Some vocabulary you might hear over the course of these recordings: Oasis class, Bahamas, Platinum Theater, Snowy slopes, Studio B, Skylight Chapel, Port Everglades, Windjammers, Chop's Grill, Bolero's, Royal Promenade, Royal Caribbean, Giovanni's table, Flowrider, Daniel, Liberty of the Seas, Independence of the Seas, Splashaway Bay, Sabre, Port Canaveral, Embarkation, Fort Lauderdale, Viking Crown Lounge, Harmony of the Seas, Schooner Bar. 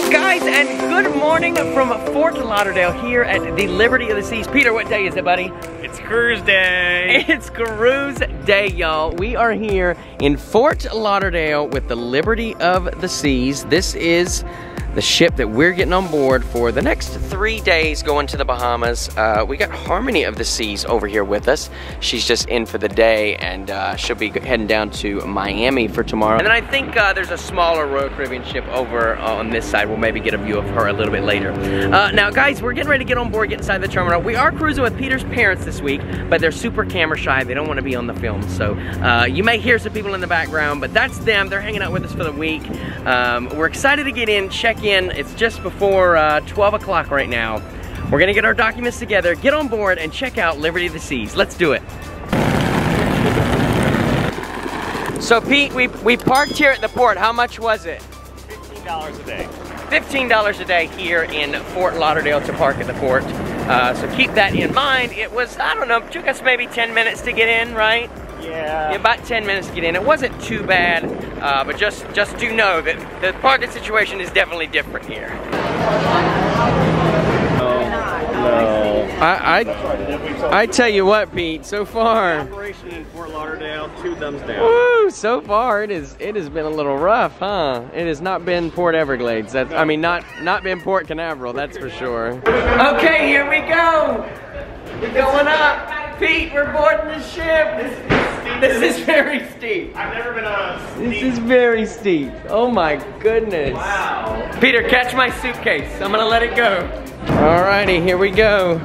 What's up, guys, and good morning from Fort Lauderdale here at the Liberty of the Seas. Peter, what day is it, buddy? It's cruise day. It's cruise day, y'all. We are here in Fort Lauderdale with the Liberty of the Seas. This is the ship that we're getting on board for the next 3 days going to the Bahamas. We got Harmony of the Seas over here with us. She's just in for the day, and she'll be heading down to Miami for tomorrow. And then I think there's a smaller Royal Caribbean ship over on this side. We'll maybe get a view of her a little bit later. Now guys, we're getting ready to get on board, get inside the terminal. We are cruising with Peter's parents this week, but they're super camera shy. They don't want to be on the film. So you may hear some people in the background, but that's them. They're hanging out with us for the week. We're excited to get in, check in. It's just before 12 o'clock right now. We're gonna get our documents together, get on board, and check out Liberty of the Seas. Let's do it. So Pete, we parked here at the port. How much was it? $15 a day. $15 a day here in Fort Lauderdale to park at the port. So keep that in mind. It was, I don't know, it took us maybe 10 minutes to get in, right? Yeah. About 10 minutes to get in. It wasn't too bad, but just do know that the parking situation is definitely different here. No. I tell you what, Pete, so far. Operation in Fort Lauderdale, 2 thumbs down. Woo, so far it has been a little rough, huh? It has not been Port Everglades. That's, I mean, not been Port Canaveral, that's for sure. Okay, here we go. We're going up. Pete, we're boarding the ship. This is very steep. I've never been on a steep. This is very steep. Oh my goodness. Wow. Peter, catch my suitcase. I'm gonna let it go. Alrighty, here we go.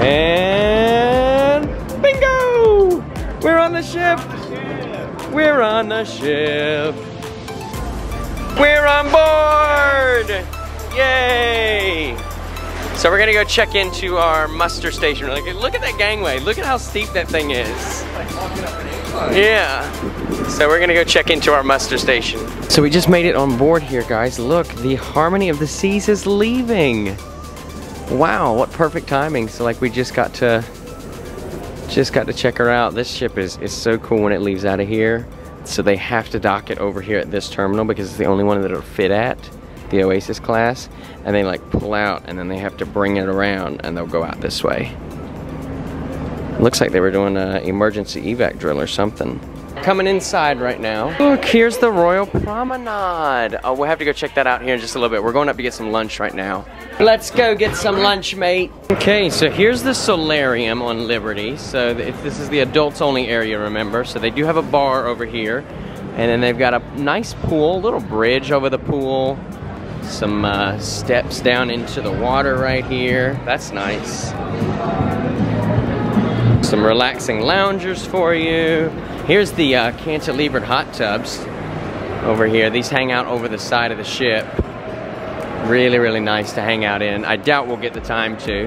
And bingo! We're on the ship. We're on the ship. We're on board. Yay! So we're gonna go check into our muster station. Look at that gangway. Look at how steep that thing is. Yeah. So we're gonna go check into our muster station. So we just made it on board here, guys. Look, the Harmony of the Seas is leaving. Wow, what perfect timing. So like we just got to check her out. This ship is so cool when it leaves out of here. So they have to dock it over here at this terminal because it's the only one that it'll fit at. The Oasis class, and they like pull out and then they have to bring it around and they'll go out this way. Looks like they were doing an emergency evac drill or something. Coming inside right now. Look, here's the Royal Promenade. Oh, we'll have to go check that out here in just a little bit. We're going up to get some lunch right now. Let's go get some lunch, mate. Okay, so here's the solarium on Liberty. So this is the adults only area, remember. So they do have a bar over here, and then they've got a nice pool, little bridge over the pool. Some steps down into the water right here. That's nice. Some relaxing loungers for you. Here's the cantilevered hot tubs over here. These hang out over the side of the ship. Really, really nice to hang out in. I doubt we'll get the time to.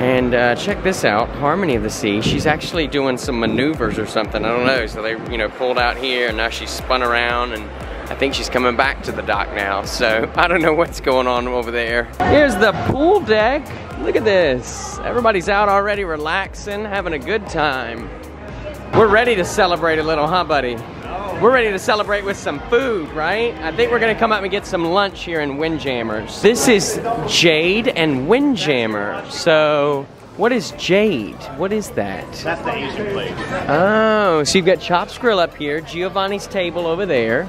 And check this out, Harmony of the Sea. She's actually doing some maneuvers or something. I don't know. So they, you know, pulled out here, and now she's spun around, and I think she's coming back to the dock now, so I don't know what's going on over there. Here's the pool deck. Look at this. Everybody's out already relaxing, having a good time. We're ready to celebrate a little, huh, buddy? Oh. We're ready to celebrate with some food, right? I think we're gonna come out and get some lunch here in Windjammers. This is Jade and Windjammer, so... What is Jade? What is that? That's the Asian place. Oh, so you've got Chop's Grill up here, Giovanni's Table over there.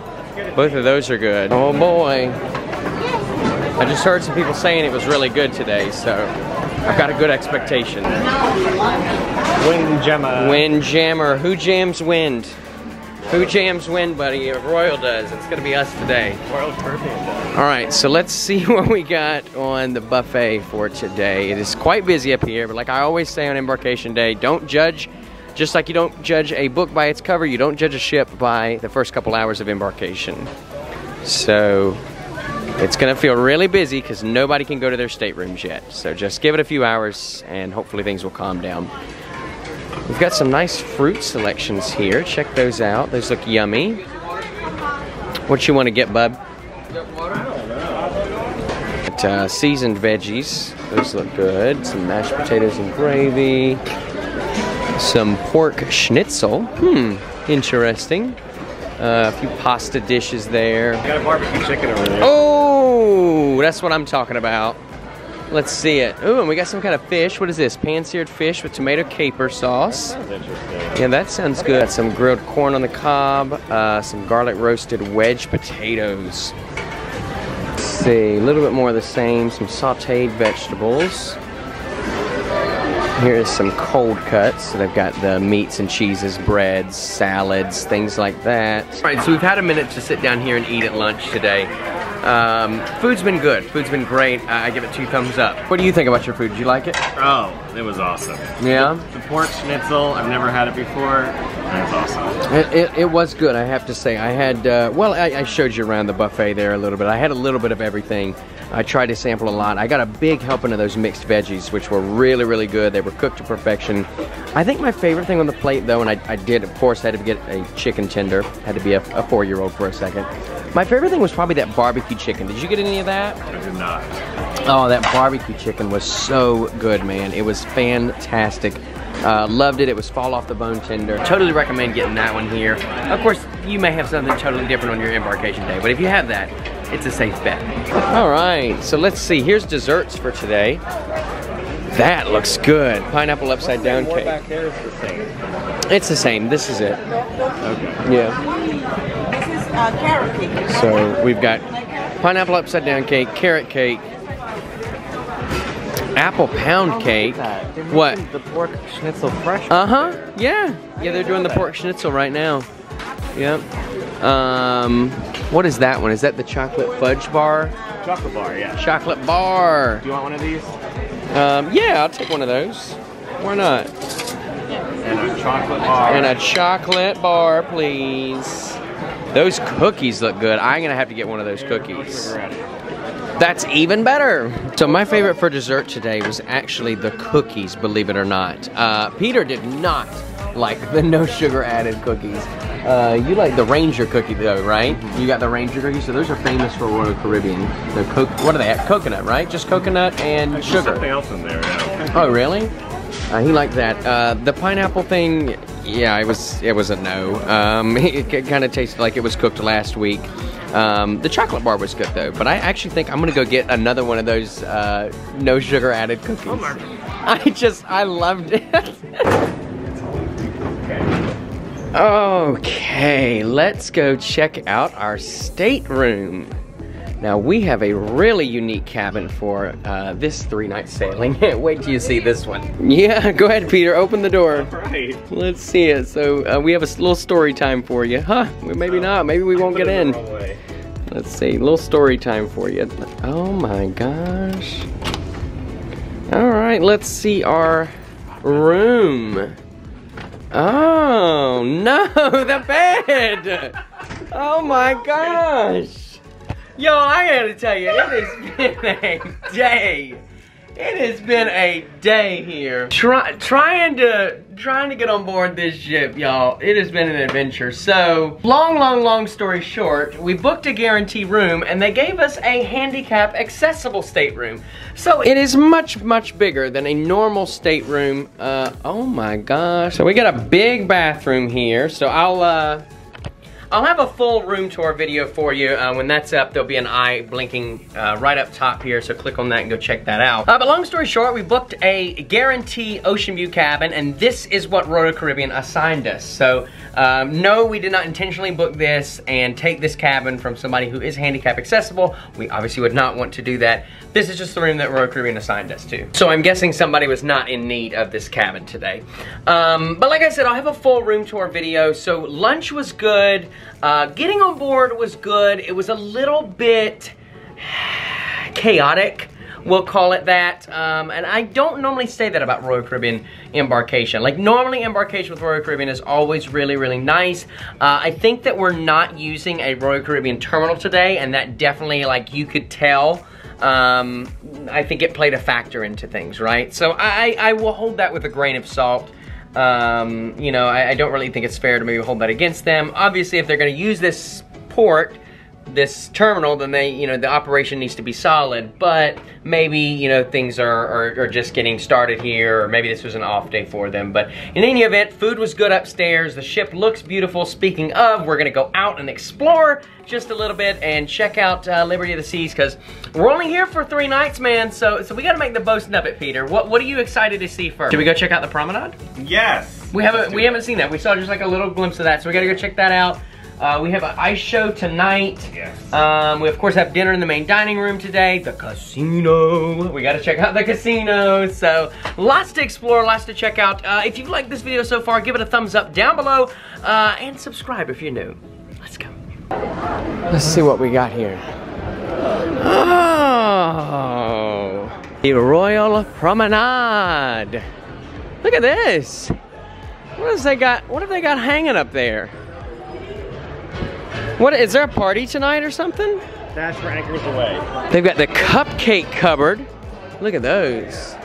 Both of those are good. Oh boy. I just heard some people saying it was really good today, so I've got a good expectation. Windjammer. Windjammer. Who jams wind? Who jams wind, buddy? Royal does. It's gonna be us today. Royal Caribbean does. All right, so let's see what we got on the buffet for today. It is quite busy up here, but like I always say on embarkation day, don't judge. Just like you don't judge a book by its cover, you don't judge a ship by the first couple hours of embarkation. So it's gonna feel really busy because nobody can go to their staterooms yet. So just give it a few hours and hopefully things will calm down. We've got some nice fruit selections here. Check those out. Those look yummy. What you want to get, bub? Got, seasoned veggies. Those look good. Some mashed potatoes and gravy. Some pork schnitzel. Interesting. A few pasta dishes there. I got a barbecue chicken over there. Oh, that's what I'm talking about. Let's see it. Oh, and we got some kind of fish. What is this? Pan-seared fish with tomato caper sauce. That sounds interesting. Yeah, that sounds good. Got some grilled corn on the cob, some garlic roasted wedge potatoes. Let's see, a little bit more of the same. Some sauteed vegetables. Here's some cold cuts. So they've got the meats and cheeses, breads, salads, things like that. All right, so we've had a minute to sit down here and eat at lunch today. Food's been good. Food's been great. I give it 2 thumbs up. What do you think about your food? Did you like it? Oh, it was awesome. Yeah? The pork schnitzel, I've never had it before. It was awesome. It was good, I have to say. I had, well, I showed you around the buffet there a little bit. I had a little bit of everything. I tried to sample a lot. I got a big helping of those mixed veggies, which were really, really good. They were cooked to perfection. I think my favorite thing on the plate, though, and I did, of course, had to get a chicken tender. Had to be a 4-year-old for a second. My favorite thing was probably that barbecue chicken. Did you get any of that? I did not. Oh, that barbecue chicken was so good, man. It was fantastic. Loved it. It was fall off the bone tender. Totally recommend getting that one here. Of course, you may have something totally different on your embarkation day, but if you have that, it's a safe bet. All right, so let's see. Here's desserts for today. That looks good. Pineapple upside down cake. Back there is the same. It's the same. This is it. Okay. Yeah. This is carrot cake. So we've got pineapple upside down cake, carrot cake, apple pound cake. What? The pork schnitzel fresh. Uh-huh. Yeah. Yeah, they're doing the pork schnitzel right now. Yep. What is that one? Is that the chocolate fudge bar? Chocolate bar, yeah. Chocolate bar. Do you want one of these? Yeah, I'll take one of those. Why not? And a chocolate bar. And a chocolate bar, please. Those cookies look good. I'm gonna have to get one of those cookies. That's even better. So my favorite for dessert today was actually the cookies, believe it or not. Peter did not like the no sugar added cookies. You like the Ranger cookie though, right? Mm-hmm. You got the Ranger cookie, so those are famous for Royal Caribbean. They're what do they have? Coconut, right? Just coconut and sugar. Something else in there. Yeah. Oh, really? He liked that. The pineapple thing, yeah, it was a no. It kind of tasted like it was cooked last week. The chocolate bar was good though, but I actually think I'm gonna go get another one of those no sugar added cookies. Oh, Mark. I loved it. Okay, let's go check out our stateroom. Now we have a really unique cabin for this 3-night sailing. Wait till you see this one. Yeah, go ahead, Peter, open the door. All right. Let's see it. So we have a little story time for you. Huh, maybe not, maybe we won't get in. Let's see, a little story time for you. Oh my gosh. All right, let's see our room. Oh no, the bed! Oh my gosh! Yo, I gotta tell you, it has been a day. It has been a day here. Trying to get on board this ship, y'all. It has been an adventure. So, long story short, we booked a guarantee room and they gave us a handicap accessible stateroom. So it is much bigger than a normal stateroom. Oh my gosh. So we got a big bathroom here. So I'll have a full room tour video for you. When that's up, there'll be an eye blinking right up top here, so click on that and go check that out. But long story short, we booked a guarantee ocean view cabin, and this is what Royal Caribbean assigned us. So, no, we did not intentionally book this and take this cabin from somebody who is handicap accessible. We obviously would not want to do that. This is just the room that Royal Caribbean assigned us to. So I'm guessing somebody was not in need of this cabin today. But like I said, I'll have a full room tour video. So lunch was good. Getting on board was good. It was a little bit chaotic, we'll call it that. And I don't normally say that about Royal Caribbean embarkation. Like, normally embarkation with Royal Caribbean is always really nice. I think that we're not using a Royal Caribbean terminal today, and that definitely, like, you could tell. I think it played a factor into things, right? So I will hold that with a grain of salt. You know, I don't really think it's fair to maybe hold that against them. Obviously, if they're gonna use this port this terminal, then they, the operation needs to be solid. But maybe, things are just getting started here, or maybe this was an off day for them. But in any event, food was good upstairs. The ship looks beautiful. Speaking of, we're gonna go out and explore just a little bit and check out Liberty of the Seas, because we're only here for 3 nights, man. So we gotta make the most of it, Peter. What are you excited to see first? Should we go check out the promenade? Yes. We haven't seen that. We saw just like a little glimpse of that. So we gotta go check that out. We have an ice show tonight. Yes. We of course have dinner in the main dining room today. The casino. We gotta check out the casino. So lots to explore, lots to check out. If you've liked this video so far, give it a thumbs up down below and subscribe if you're new. Let's go. Let's see what we got here. Oh, the Royal Promenade. Look at this. What have they got hanging up there? What, is there a party tonight or something? That's for anchors away. They've got the cupcake cupboard. Look at those.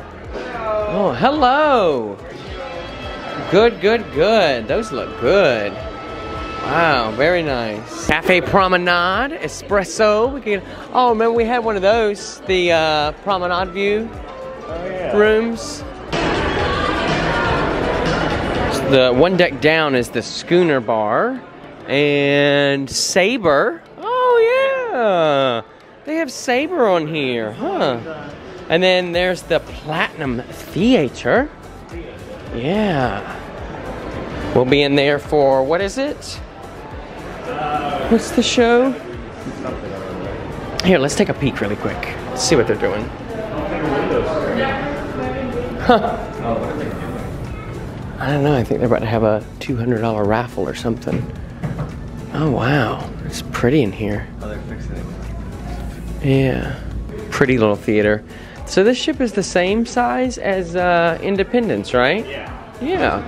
Oh, hello. Good, good, good. Those look good. Wow, very nice. Cafe Promenade, espresso. We can, oh, remember we had one of those, the Promenade View rooms. So the one deck down is the Schooner Bar. And Sabre, oh yeah, they have Sabre on here, huh? And then there's the Platinum Theater, yeah. We'll be in there for, what is it? What's the show? Here, let's take a peek really quick. Let's see what they're doing. Huh. I don't know, I think they're about to have a $200 raffle or something. Oh wow, it's pretty in here. Oh, they're fixing it. Yeah, pretty little theater. So this ship is the same size as Independence, right? Yeah. Yeah.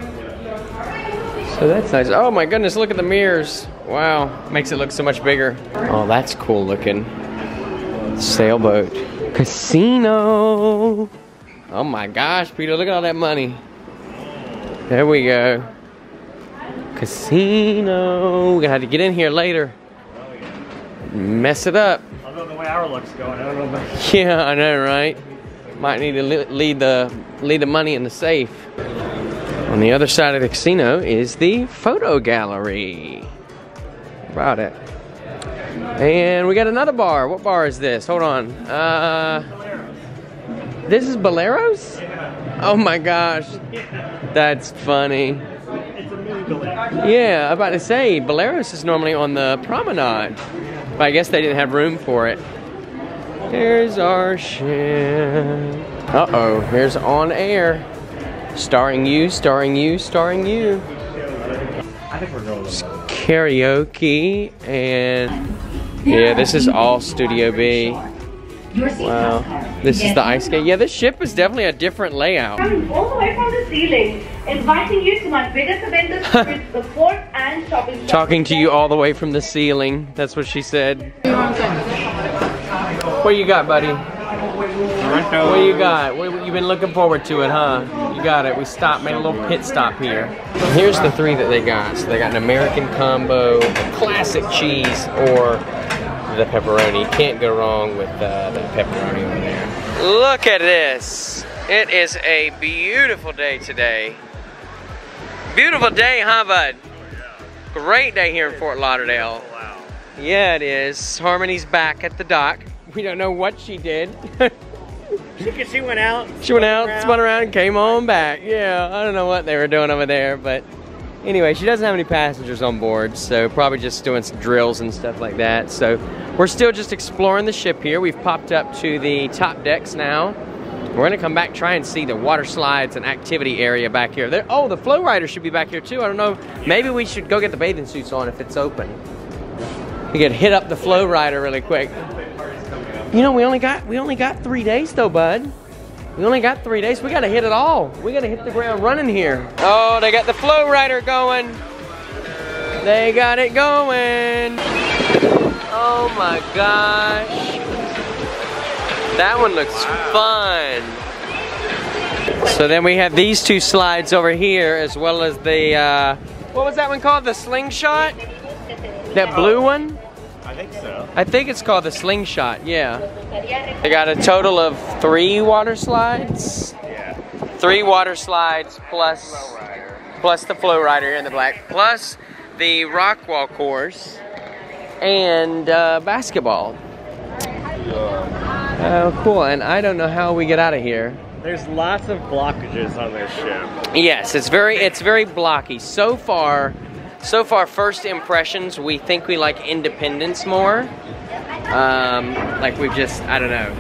So that's nice. Oh my goodness, look at the mirrors. Wow, makes it look so much bigger. Oh, that's cool looking. Sailboat. Casino. Oh my gosh, Peter, look at all that money. There we go. Casino. We're gonna have to get in here later. Oh, yeah. Mess it up. Although the way our luck's going, I don't know about. Yeah, I know, right? Might need to leave the money in the safe. On the other side of the casino is the photo gallery. About it. And we got another bar. What bar is this? Hold on. This is Bolero's? Yeah. Oh my gosh. Yeah. That's funny. Yeah, I'm about to say, Bolero's is normally on the promenade. But I guess they didn't have room for it. Here's our ship. Uh-oh, here's On Air. Starring you, starring you, starring you. I think we're going to karaoke and... Yeah, this is all Studio B. Wow. This is the ice skate. Yeah, this ship is definitely a different layout. Coming all the way from the ceiling. Inviting you to my biggest event, the port and shopping shop. Talking to you all the way from the ceiling. That's what she said. What you got, buddy? What you got? You've been looking forward to it, huh? You got it. We stopped, made a little pit stop here. Here's the 3 that they got. So they got an American combo, classic cheese, or the pepperoni. Can't go wrong with the pepperoni over there. Look at this. It is a beautiful day today. Beautiful day, huh, bud? Great day here in Fort Lauderdale. Yeah, it is. Harmony's back at the dock. We don't know what she did. She went out. She went out, spun around, and came on back. Yeah, I don't know what they were doing over there, but anyway, she doesn't have any passengers on board, so probably just doing some drills and stuff like that. So we're still just exploring the ship here. We've popped up to the top decks now. We're gonna come back, try and see the water slides and activity area back here. There, oh, the Flowrider should be back here too. I don't know, maybe we should go get the bathing suits on if it's open. We could hit up the Flowrider really quick. You know, we only got 3 days though, bud. We only got 3 days. We gotta hit it all. We gotta hit the ground running here. Oh, they got the Flowrider going. They got it going. Oh my gosh. That one looks fun. So then we have these 2 slides over here, as well as the, what was that one called? The slingshot? That blue one? I think so. I think it's called the Slingshot, yeah. They got a total of 3 water slides. Yeah. 3 water slides plus the Flowrider here in the black, plus the rock wall course and basketball. Oh, cool. And I don't know how we get out of here. There's lots of blockages on this ship. Yes, it's very blocky. So far, first impressions, we think we like Independence more. Like we've just, I don't know.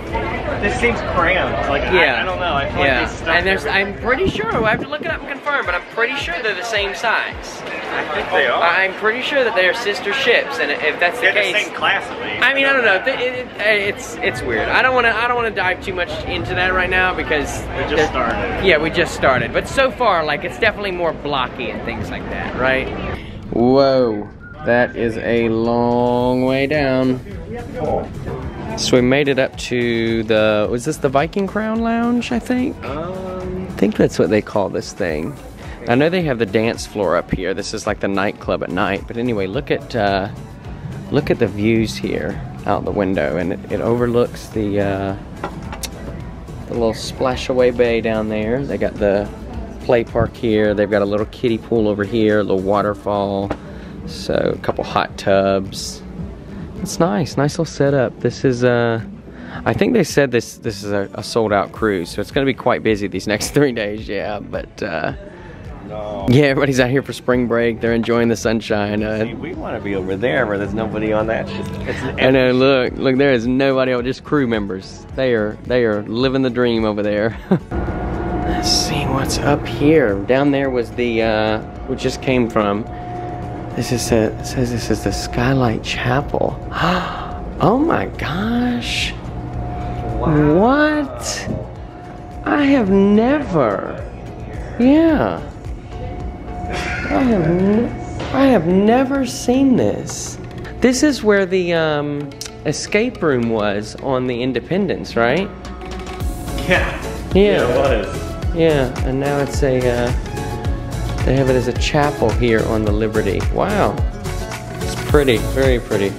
This seems cramped. Like, yeah. I don't know. I feel like they stuck everything. I'm pretty sure. I have to look it up and confirm, but I'm pretty sure they're the same size. I think they are. I'm pretty sure that they're sister ships, and if that's the case, they're the same class of these. I mean, I don't know. It's weird. I don't want to dive too much into that right now because we just started. Yeah, we just started. But so far, like, it's definitely more blocky and things like that, right? Whoa, that is a long way down. Oh. So we made it up to the, was this the Viking Crown Lounge, I think? I think that's what they call this thing. I know they have the dance floor up here. This is like the nightclub at night. But anyway, look at the views here out the window, and it overlooks the little Splashaway Bay down there. They got the play park here. They've got a little kiddie pool over here, a little waterfall. So a couple hot tubs. It's nice, nice little setup. This is I think they said this is a sold out cruise, so it's gonna be quite busy these next 3 days, yeah, but yeah, everybody's out here for spring break. They're enjoying the sunshine. See, we want to be over there where there's nobody on that ship. I know. Look, there is nobody. Just crew members. They are living the dream over there. Let's see what's up here. Down there was the we just came from. It says this is the Skylight Chapel. Oh my gosh! Wow. What? I have never. Yeah. I have never seen this. This is where the escape room was on the Independence, right? Yeah. Yeah, it was. Yeah, and now it's a, they have it as a chapel here on the Liberty. Wow. It's pretty, very pretty.